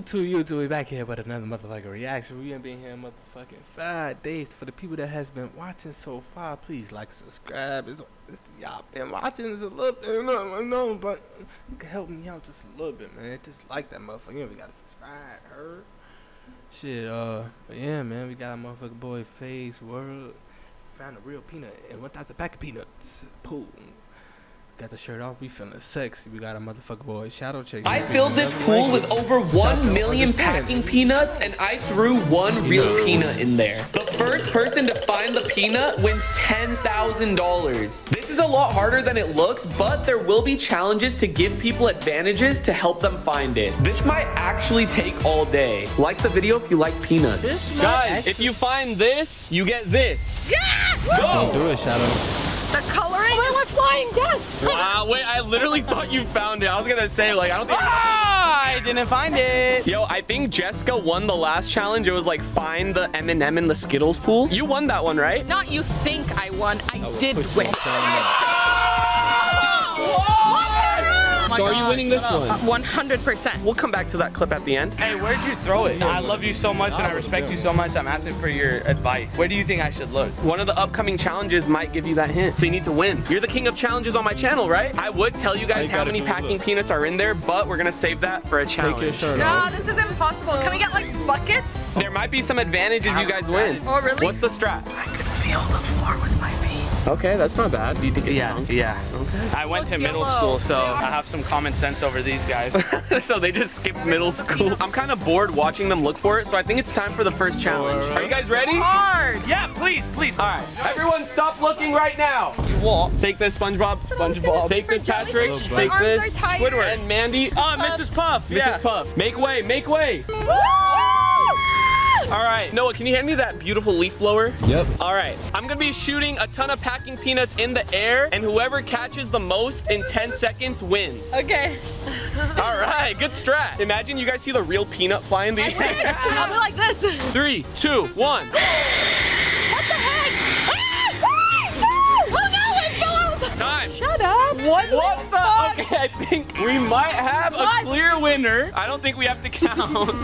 YouTube, we back here with another motherfucking reaction. We have been here motherfucking 5 days. For the people that has been watching so far, please like, subscribe. Y'all been watching this a little bit, I know, but you can help me out just a little bit, man. Just like that motherfucker. You know, we gotta subscribe, heard? Shit, but yeah, man, we got a motherfucking boy FaZe World. Found a real peanut and 1,000 pack of peanuts. Pool. Got the shirt off, we feeling sexy. We got a motherfucker boy shadow chase. I filled this pool with over 1 million packing peanuts, and I threw one real peanut in there. The first person to find the peanut wins $10,000. This is a lot harder than it looks, but there will be challenges to give people advantages to help them find it. This might actually take all day. Like the video if you like peanuts. Guys, if you find this, you get this. Yeah! Go! Don't do it, Shadow. The coloring? Oh, we're flying death! Wow, wait, I literally thought you found it. I was gonna say, like, I don't think... Ah, I didn't find it. Yo, I think Jessica won the last challenge. It was like, find the M&M in the Skittles pool. You won that one, right? Not you think I won. I did win. So are you winning this one? 100%. We'll come back to that clip at the end. Hey, where'd you throw it? I love you so much and I respect you so much. I'm asking for your advice. Where do you think I should look? One of the upcoming challenges might give you that hint. So you need to win. You're the king of challenges on my channel, right? I would tell you guys how many packing peanuts are in there, but we're gonna save that for a challenge. Take your shirt off. No, this is impossible. Can we get like buckets? There might be some advantages you guys win. Oh, really? What's the strat? I could feel the floor with my feet. Okay, that's not bad. Do you think it's sunk? Yeah. Okay. I went to middle school, so I have some common sense over these guys. So they just skipped middle school. I'm kind of bored watching them look for it, so I think it's time for the first challenge. Are you guys ready? Hard. Yeah, please, please. All right. Everyone stop looking right now. You walk. Take this, SpongeBob. SpongeBob. Take this, Patrick. Take this, Squidward. And Mandy. Oh, Mrs. Puff. Yeah. Mrs. Puff. Make way. Make way. All right, Noah, can you hand me that beautiful leaf blower? Yep. All right, I'm gonna be shooting a ton of packing peanuts in the air, and whoever catches the most in 10 seconds wins. Okay. All right, good strat. Imagine you guys see the real peanut fly in the air. I'll be like this. 3, 2, 1. What the heck? Oh no, it goes! Time. Shut up. What the? Fuck? Okay, I think we might have a clear winner. I don't think we have to count.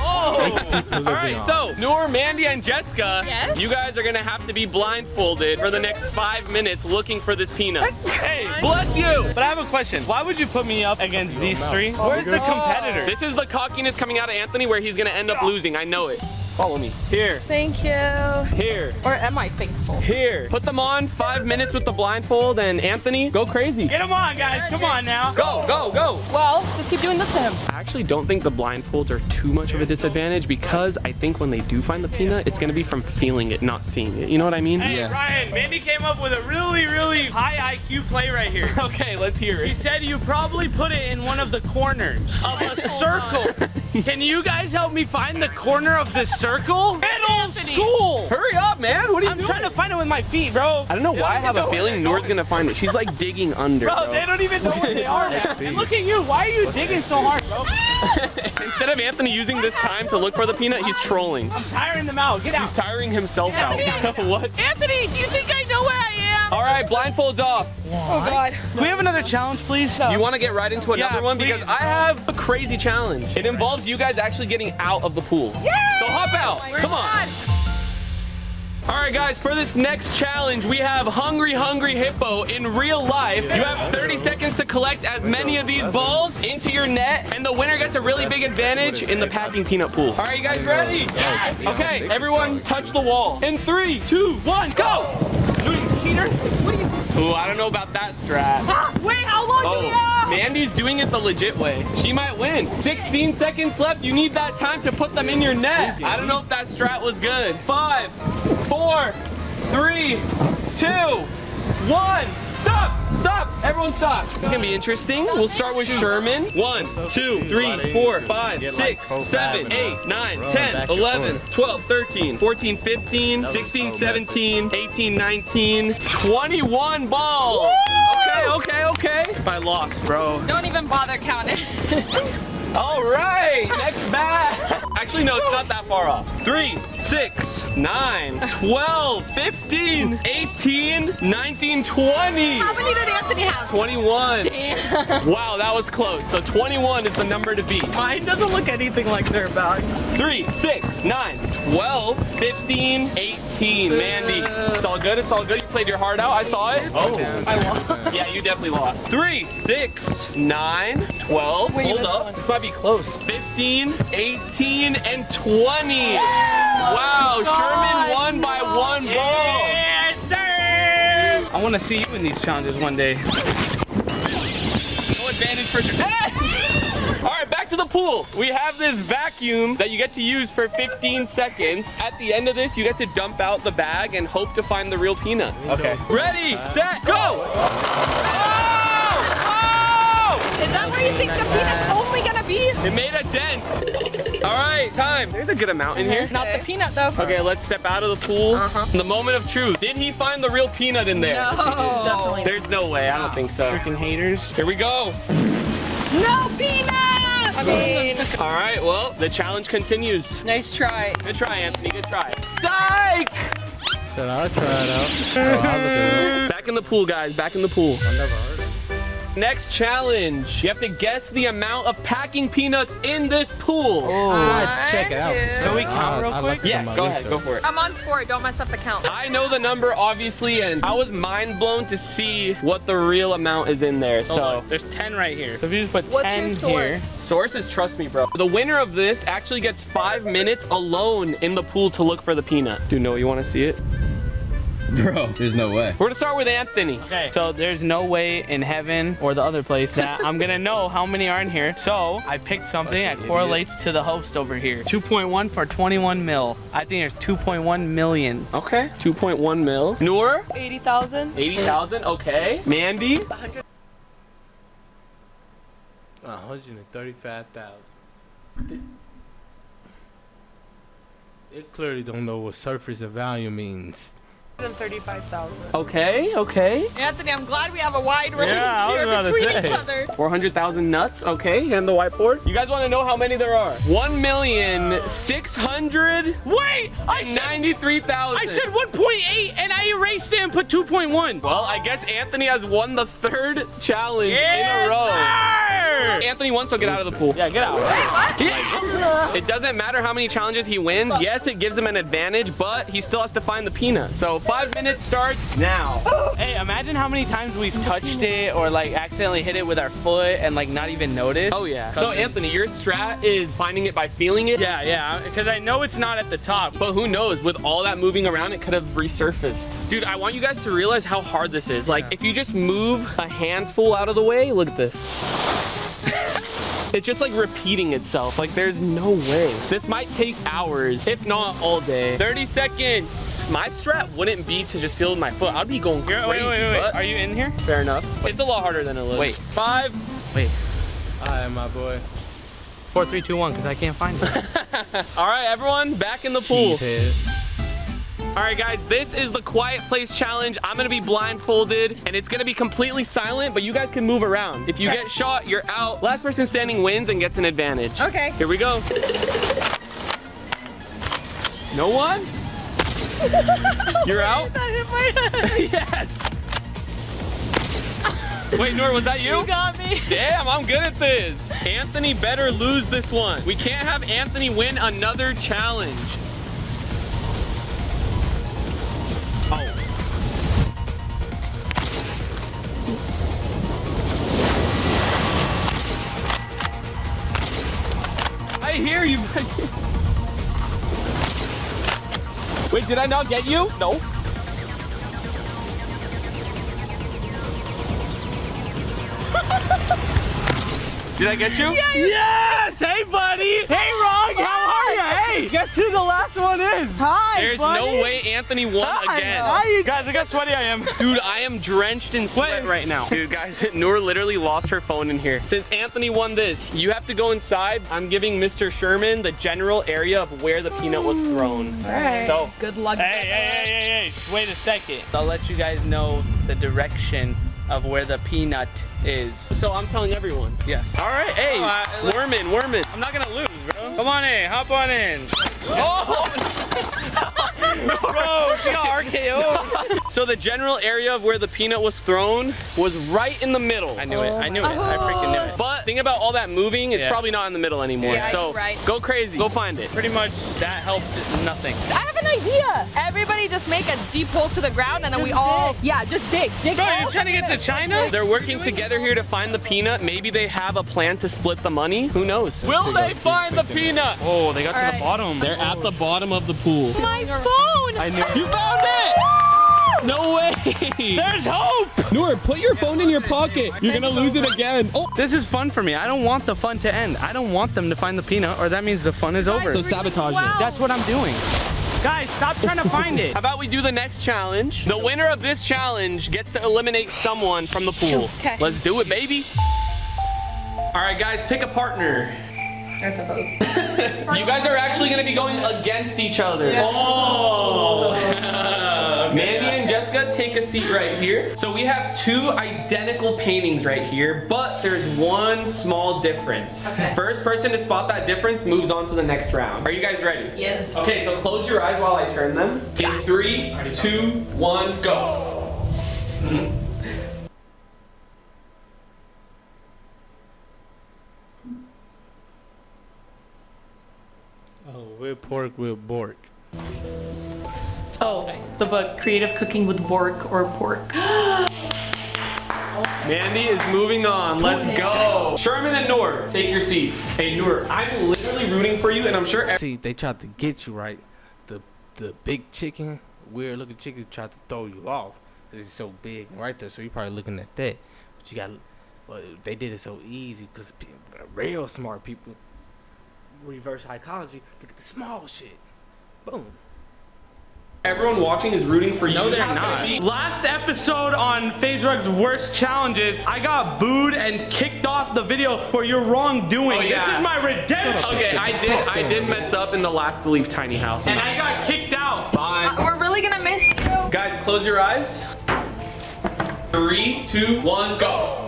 Oh. All right, so Noor, Mandy, and Jessica, you guys are gonna have to be blindfolded for the next 5 minutes looking for this peanut. Hey, bless you. But I have a question. Why would you put me up against these three? Where's the competitor? This is the cockiness coming out of Anthony where he's gonna end up losing. I know it. Follow me. Here. Thank you. Here. Or am I thankful? Here. Put them on 5 minutes with the blindfold, and Anthony, go crazy. Get them on, guys. Come on now. Go, go, go. Well, just keep doing this to him. I actually don't think the blindfolds are too much of a disadvantage because I think when they do find the peanut, it's going to be from feeling it, not seeing it. You know what I mean? Hey, Ryan, Mandy came up with a really, really high IQ play right here. Okay, let's hear it. She said you probably put it in one of the corners of a circle. Can you guys help me find the corner of this circle? Middle school! Hurry up, man! What are you doing? I'm trying to find it with my feet, bro. I don't know why I have a feeling Noor's gonna find it. She's like digging under. Bro, they don't even know where they are. And look at you. Why are you digging so hard, bro? Instead of Anthony using this time to look for the peanut, he's trolling. I'm tiring them out. Get out. He's tiring himself out. What? Anthony, do you think I know where I am? All right, blindfolds off. What? Oh, God. Can we have another challenge, please? You want to get right into another one? Because I have a crazy challenge. It involves you guys actually getting out of the pool. Yay! So hop out. Come on. All right, guys, for this next challenge, we have Hungry Hungry Hippo in real life. You have 30 seconds to collect as many of these balls into your net, and the winner gets a really big advantage in the packing peanut pool. All right, you guys ready? Yes. Okay, everyone touch the wall. In 3, 2, 1, go. Cheater. What are you doing? Ooh, I don't know about that strat. Ah, wait, how long do we have? Mandy's doing it the legit way. She might win. 16 seconds left. You need that time to put them in your net. I don't know if that strat was good. 5, 4, 3, 2, 1. Stop! Stop! Everyone stop. It's gonna be interesting. We'll start with Sherman. 1, 2, 3, 4, 5, 6, 7, 8, 9, 10, 11, 12, 13, 14, 15, 16, 17, 18, 19, 21 balls! Okay, okay, okay. If I lost, bro. Don't even bother counting. All right, next bat. Actually, no, it's not that far off. 3, 6, 9, 12, 15, 18, 19, 20. How many did Anthony have? 21. Damn. Wow, that was close. So 21 is the number to beat. Mine doesn't look anything like their bags. 3, 6, 9, 12, 15, 18. Mandy, it's all good. It's all good. You played your heart out. I saw it. Oh, I lost. Yeah, you definitely lost. 3, 6, 9, 12. Wait, hold up. This might be close. 15, 18, and 20. Yeah. Wow, Sherman won by 1 ball. Yes, sir! I want to see you in these challenges one day. No advantage for Sherman. Hey! All right, back to the pool. We have this vacuum that you get to use for 15 seconds. At the end of this, you get to dump out the bag and hope to find the real peanut. Okay. Ready, set, go! Oh! Oh! Is that where you think the peanut's only gonna be? It made a dent. All right, time. There's a good amount in here. Not the peanut, though. Okay, let's step out of the pool. The moment of truth. Did he find the real peanut in there? No. Definitely. There's no way. I don't think so. Freaking haters. Here we go. No peanut! I mean. All right, well, the challenge continues. Nice try. Good try, Anthony. Good try. Psych! Said I'll try it out. Back in the pool, guys. Back in the pool. I never heard. Next challenge, you have to guess the amount of packing peanuts in this pool. Oh, check it out. Can we count real quick? Yeah, go ahead, go for it. I'm on 4, don't mess up the count. I know the number, obviously, and I was mind blown to see what the real amount is in there, so. There's 10 right here. So if you just put 10 here. Source is, trust me, bro. The winner of this actually gets 5 minutes alone in the pool to look for the peanut. Do you know you want to see it? Bro, there's no way. We're gonna start with Anthony. Okay. So there's no way in heaven or the other place that I'm gonna know how many are in here. So I picked something that correlates to the host over here. 2.1 for 21 mil. I think there's 2.1 million. Okay. 2.1 mil. Noor? 80,000. 80,000, okay. Mandy? 100. 135,000. They clearly don't know what surface of value means. 135,000. Okay, okay. Anthony, I'm glad we have a wide range here between each other. 400,000 nuts, okay, and the whiteboard. You guys want to know how many there are? 1,600. Wait, I said 93,000. I said 1.8 and I erased it and put 2.1. Well, I guess Anthony has won the 3rd challenge in a row. Anthony won, so get out of the pool. Yeah, get out. Wait, what? It doesn't matter how many challenges he wins. Yes, it gives him an advantage, but he still has to find the peanut. So 5 minutes starts now. Hey, imagine how many times we've touched it or like accidentally hit it with our foot and like not even noticed. Oh yeah. Cousins. So Anthony, your strat is finding it by feeling it? Yeah, yeah, because I know it's not at the top, but who knows? With all that moving around, it could have resurfaced. Dude, I want you guys to realize how hard this is. Like if you just move a handful out of the way, look at this. It's just like repeating itself. Like there's no way. This might take hours, if not all day. 30 seconds. My strat wouldn't be to just feel with my foot. I'd be going crazy. Wait. Are you in here? Fair enough. Wait. It's a lot harder than it looks. Wait. 5. Wait. All right, my boy. 4, 3, 2, 1, because I can't find it. All right, everyone, back in the pool. All right, guys, this is the Quiet Place Challenge. I'm gonna be blindfolded, and it's gonna be completely silent, but you guys can move around. If you get shot, you're out. Last person standing wins and gets an advantage. Okay. Here we go. No one? You're out? That hit my head. Yes. Wait, Noor, was that you? You got me. Damn, I'm good at this. Anthony better lose this one. We can't have Anthony win another challenge. Here you wait, did I not get you? No. Did I get you? Yeah, yes! Hey, buddy! Hey, Rog! How are you? Hey! Guess who the last one is? Hi, there's buddy. No way Anthony won again. Hi, you guys, look how sweaty I am. Dude, I am drenched in sweat right now. Dude, guys, Noor literally lost her phone in here. Since Anthony won this, you have to go inside. I'm giving Mr. Sherman the general area of where the peanut was thrown. All right. So, good luck. Hey, wait a second. I'll let you guys know the direction of where the peanut is. So I'm telling everyone. Yes. All right, hey, worm in, worm in. I'm not gonna lose, bro. Come on in, hop on in. Oh! Bro, she got RKO'd. So the general area of where the peanut was thrown was right in the middle. I knew it. I knew it. I freaking knew it. But think about all that moving. It's probably not in the middle anymore. Yeah, so go crazy. Go find it. Pretty much that helped nothing. I have an idea. Everybody just make a deep hole to the ground and then we all, just dig. Bro, you're trying to get to China? They're working together here to find the peanut. Maybe they have a plan to split the money. Who knows? Will they find the peanut? Oh, they got to the bottom. They're at the bottom of the pool. My phone! I knew you found it! No way! There's hope! Noor, put your phone in your pocket. You're gonna lose it again. Oh, this is fun for me. I don't want the fun to end. I don't want them to find the peanut, or that means the fun is over. So sabotage it. That's what I'm doing. Guys, stop trying to find it. How about we do the next challenge? The winner of this challenge gets to eliminate someone from the pool. Okay. Let's do it, baby. All right, guys, pick a partner. I suppose. You guys are actually gonna be going against each other. Yeah. Oh! Mandy and Jessica, take a seat right here. So we have two identical paintings right here, but there's one small difference. Okay. First person to spot that difference moves on to the next round. Are you guys ready? Yes. Okay, so close your eyes while I turn them. In 3, 2, 1, go. Oh, we'll pork, we'll bork. Oh, the book, Creative Cooking with Bork or Pork. Mandy is moving on. Let's go. Sherman and Noor, take your seats. Hey, Noor, I'm literally rooting for you, and I'm sure. See, they tried to get you right. The big chicken, weird looking chicken, tried to throw you off because it's so big right there. So you're probably looking at that, but you got. Well, they did it so easy because real smart people reverse psychology. Look at the small shit. Boom. Everyone watching is rooting for you. No, they're not. Last episode on Phaedrug's worst challenges, I got booed and kicked off the video for your wrongdoing. Oh, yeah. This is my redemption. Okay, I did mess up in the last to leave tiny house, and I got kicked out. Bye. We're really gonna miss you. Guys, close your eyes. 3, 2, 1, go.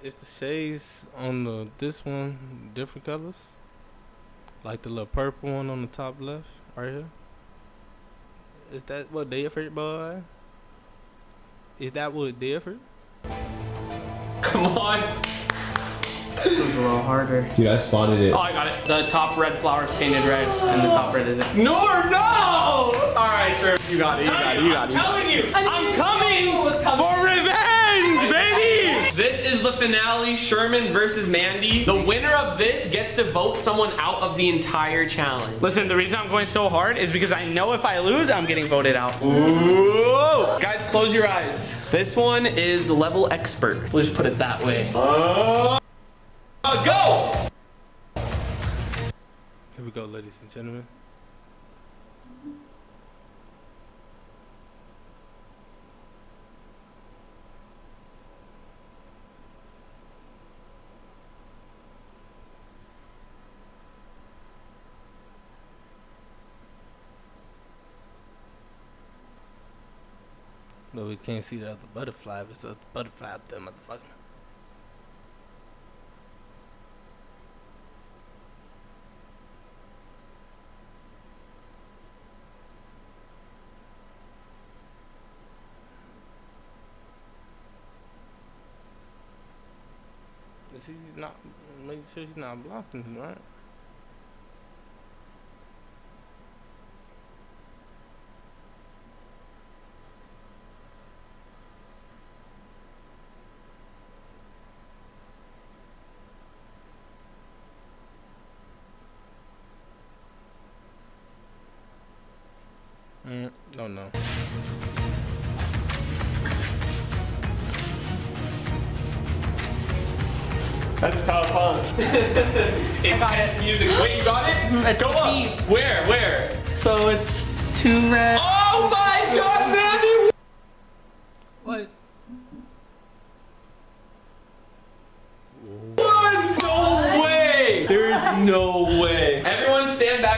It's the shades on this one, different colors, like the little purple one on the top left right here. Is that what different, boy? Is that what different? Come on. It was a little harder. Dude, I spotted it. Oh, I got it. The top red flower's painted red, and the top red isn't. Noor, no! All right, sure, you got it, you got it, you got it. I'm telling you, I'm coming for revenge, baby! This is the finale, Sherman versus Mandy. The winner of this gets to vote someone out of the entire challenge. Listen, the reason I'm going so hard is because I know if I lose, I'm getting voted out. Ooh! Guys, close your eyes. This one is level expert. We'll just put it that way. Go! Here we go, ladies and gentlemen. But we can't see the other butterfly. It's a butterfly up there, motherfucker. Is he not making sure he's not blocking him, right? Oh no. That's tough, huh? Intense music. Wait, you got it? Go up. Where? So it's 2 red. Oh my god, Mandy! What?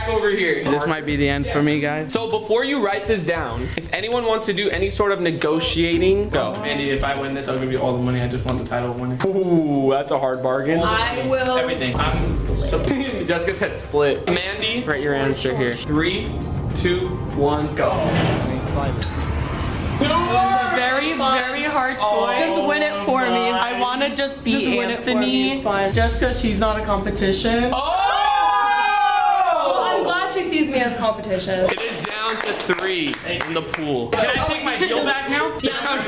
back over here. This might be the end for me, guys. So before you write this down, if anyone wants to do any sort of negotiating, go. Andy, if I win this, I'll give you all the money. I just want the title of winner. Ooh, that's a hard bargain. I will. Everything. Jessica said split. Mandy, write your answer here. 3, 2, 1, go. It was a very, very hard choice. Just win it for me. I want to just be Anthony. Just because she's not a competition. Oh! I'm glad she sees me as competition. It is down to 3 in the pool. Can I take my heel back now? Yeah.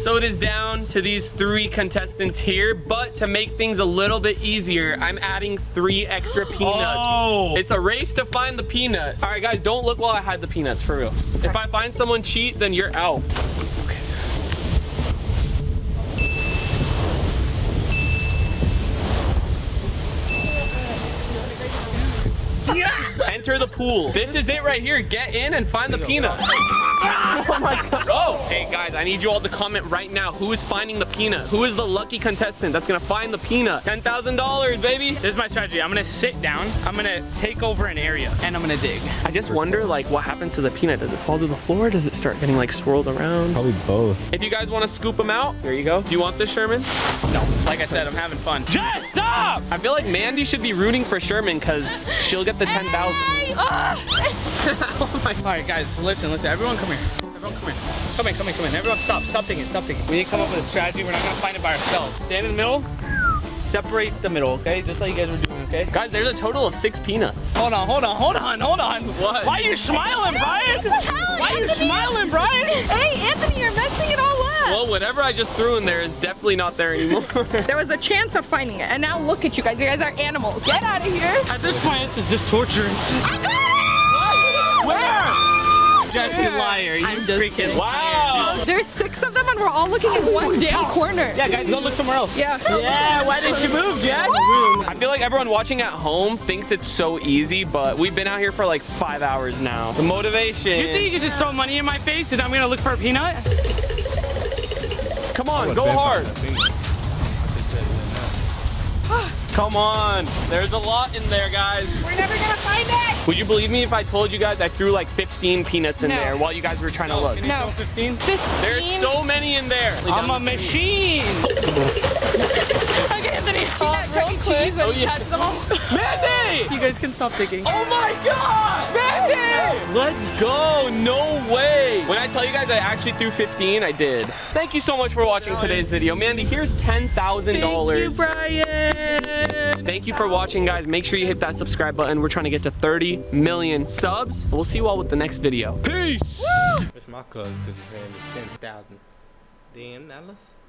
So it is down to these 3 contestants here, but to make things a little bit easier, I'm adding 3 extra peanuts. Oh. It's a race to find the peanut. All right, guys, don't look while I hide the peanuts, for real. If I find someone cheat, then you're out. Okay. Yeah. Enter the pool. This is it right here. Get in and find the peanut. Oh my God. Oh. Hey guys, I need you all to comment right now. Who is finding the peanut? Who is the lucky contestant that's gonna find the peanut? $10,000, baby. This is my strategy. I'm gonna sit down. I'm gonna take over an area and I'm gonna dig. I just wonder like what happens to the peanut. Does it fall to the floor? Or does it start getting like swirled around? Probably both. If you guys wanna scoop them out, here you go. Do you want this, Sherman? No, like I said, I'm having fun. Just stop! I feel like Mandy should be rooting for Sherman because she'll get the 10,000. Hey! Oh my. All right guys, listen, everyone come here. Everyone come in. Come in. Everyone stop thinking. We need to come up with a strategy. We're not gonna find it by ourselves. Stand in the middle, separate the middle, okay? Just like you guys were doing, okay? Guys, there's a total of 6 peanuts. Hold on. What? Why are you smiling, Brian? What the hell? Why are you smiling, Brian? Hey, Anthony, you're messing it all up. Well, whatever I just threw in there is definitely not there anymore. There was a chance of finding it, and now look at you guys. You guys are animals. Get out of here. At this point, this is just torture. I got it! Where? Jesse, liar. You freaking wow. There's 6 of them and we're all looking in one damn corner. Yeah, guys, go look somewhere else. Yeah. Yeah, why didn't you move, Jess? I feel like everyone watching at home thinks it's so easy, but we've been out here for like 5 hours now. The motivation. You think you just throw money in my face and I'm gonna look for a peanut? Come on, go hard. Come on, there's a lot in there, guys. We're never gonna find it. Would you believe me if I told you guys I threw like 15 peanuts in there while you guys were trying to look? No, 15? There's so many in there. I'm a machine. Okay, Anthony, real quick. Oh, yeah. Mandy! You guys can stop digging. Oh my God, Mandy! Let's go, no way. When I tell you guys I actually threw 15, I did. Thank you so much for watching today's video. Mandy, here's $10,000. Thank you, Brian. Thank you for watching, guys. Make sure you hit that subscribe button. We're trying to get to 30 million subs. We'll see you all with the next video. Peace! Woo! It's my cousin that just handed $10,000.